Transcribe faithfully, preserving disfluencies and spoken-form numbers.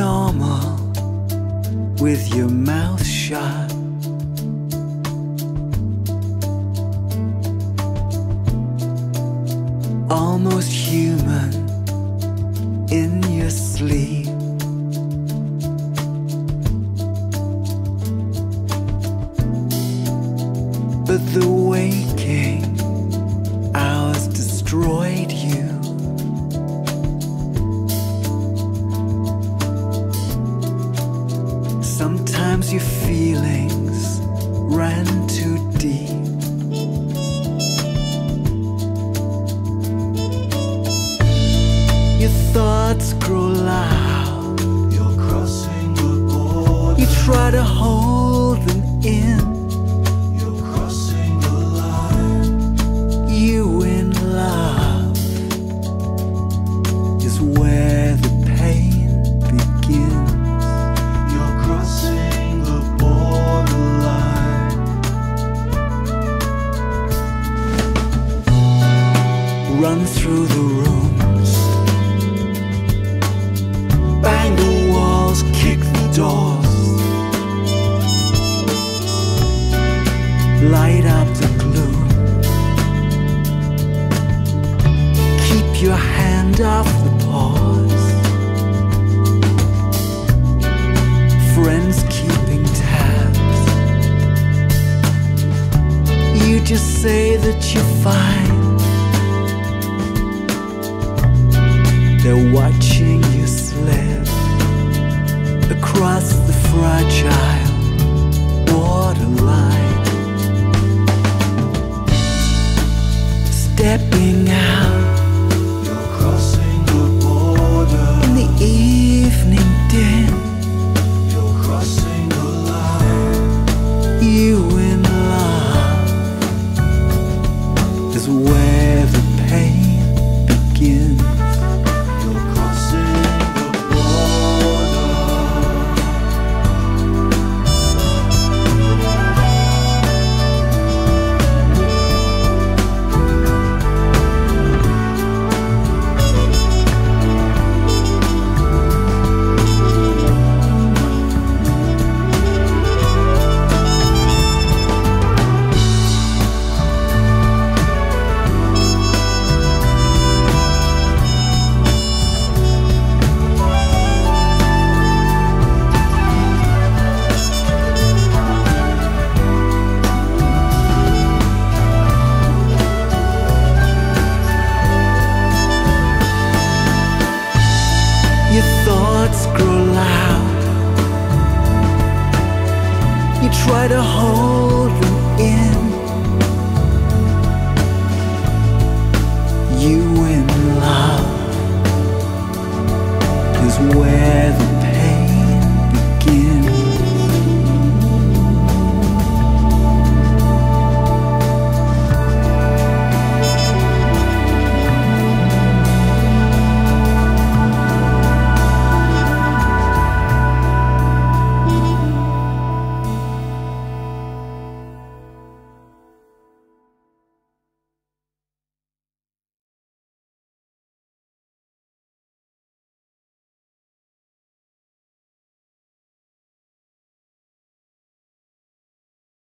normal with your mouth shut. Almost human in your sleep. But the waking hours destroyed you. Sometimes your feelings ran too deep. Your thoughts grow loud. You're crossing the border. You try to hold them in. You're crossing the line. You in love is where the pain begins. You're crossing the borderline. Run through the room. Light up the gloom. Keep your hand off the pause. Friends keeping tabs. You just say that you're fine. They're watching you slip across the fragile borderline. Stepping out.